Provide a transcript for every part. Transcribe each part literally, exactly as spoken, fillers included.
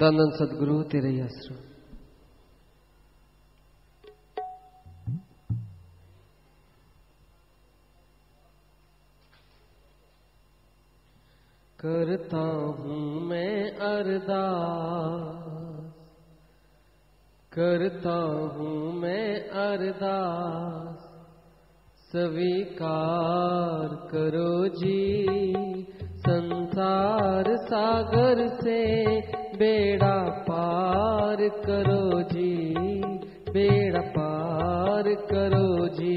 धन धन सतगुरु तेरे ही आश्रु। करता हूँ मैं अरदास, करता हूँ मैं अरदास, स्वीकार करो जी। संसार सागर से बेड़ा पार करो जी, बेड़ा पार करो जी,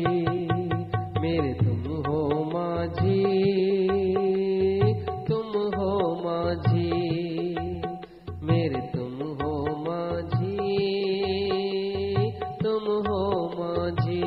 मेरे तुम हो माझी, तुम हो माझी, मेरे तुम हो माझी, तुम हो माझी।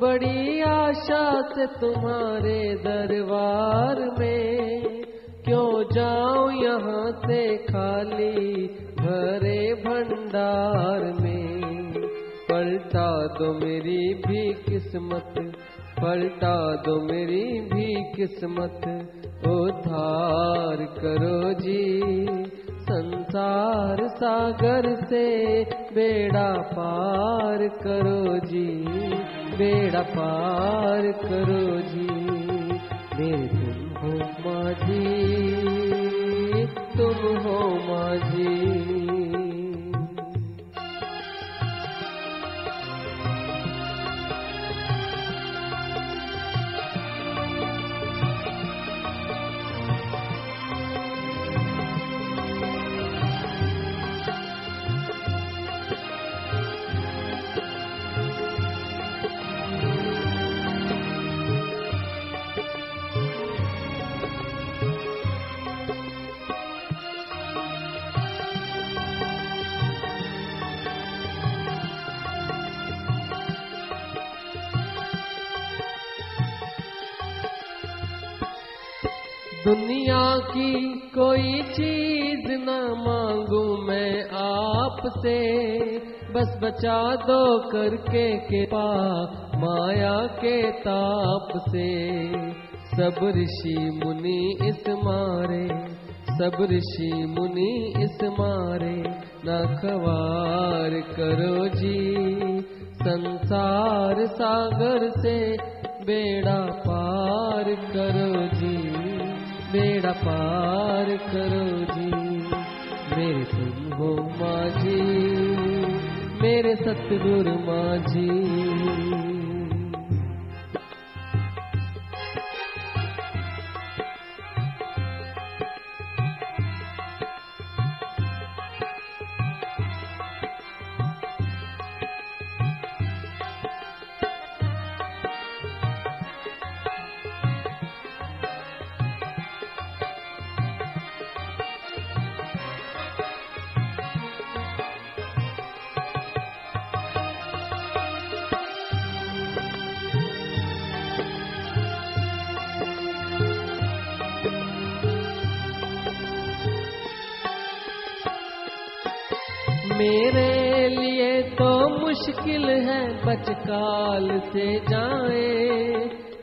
बड़ी आशा से तुम्हारे दरबार में, क्यों जाऊं यहाँ से खाली भरे भंडार में। पलटा दो मेरी भी किस्मत, पलटा दो मेरी भी किस्मत, उद्धार करो जी। संसार सागर से बेड़ा पार करो जी, बेड़ा पार करो जी, मेरे तुम हो माझी, तुम हो माझी। दुनिया की कोई चीज न मांगू मैं आपसे, बस बचा दो करके के पा माया के ताप से। सब ऋषि मुनि इस मारे, सब ऋषि मुनि इस मारे, ना खवार करो जी। संसार सागर से बेड़ा पार करो जी, बेड़ा पार करो जी, मेरे तुम हो माझी, मेरे सतगुरु माझी। मेरे लिए तो मुश्किल है बचकाल से जाए,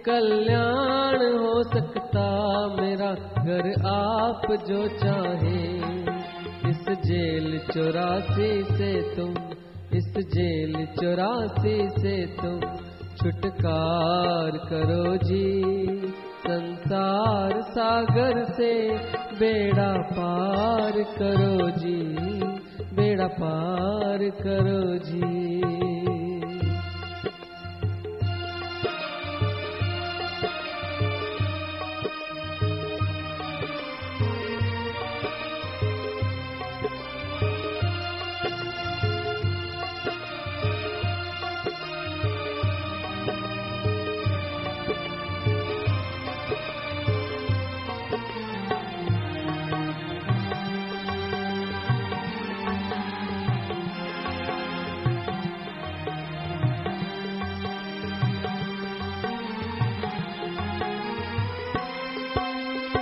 कल्याण हो सकता मेरा घर आप जो चाहे। इस जेल चौरासी से तुम, इस जेल चौरासी से तुम छुटकार करो जी। संसार सागर से बेड़ा पार करो जी, बेड़ा पार करो जी।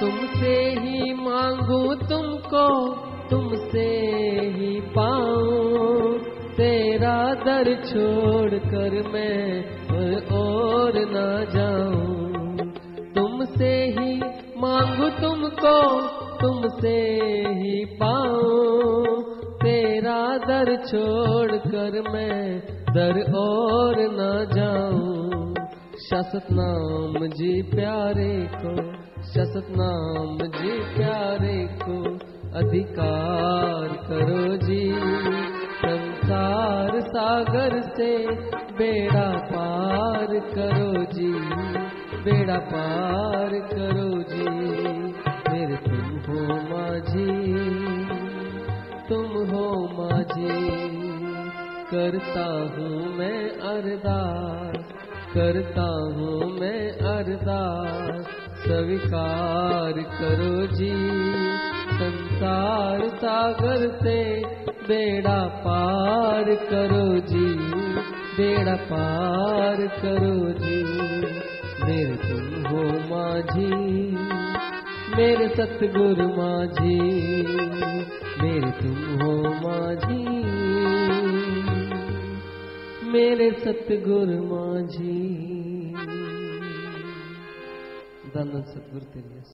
तुमसे ही मांगू तुमको, तुमसे ही पाऊं, तेरा दर छोड़कर मैं और ना जाऊं। तुमसे ही मांगू तुमको, तुमसे ही पाऊं, तेरा दर छोड़कर मैं दर और ना जाऊं। शाश्वत नाम जी प्यारे को, शाश्वत नाम जी प्यारे को अधिकार करो जी। संसार सागर से बेड़ा पार करो जी, बेड़ा पार करो जी। मेरे तुम हो माझी, तुम हो माझी। करता हूँ मैं अरदास, करता हूँ मैं अरदास, स्वीकार करो जी। संसार सागर से बेड़ा पार करो जी, बेड़ा पार करो जी। मेरे तुम हो माझी, मेरे सतगुरु माझी, मेरे तुम हो माझी, मेरे सतगुरु माझी। धन धन सतगुरु तेरे।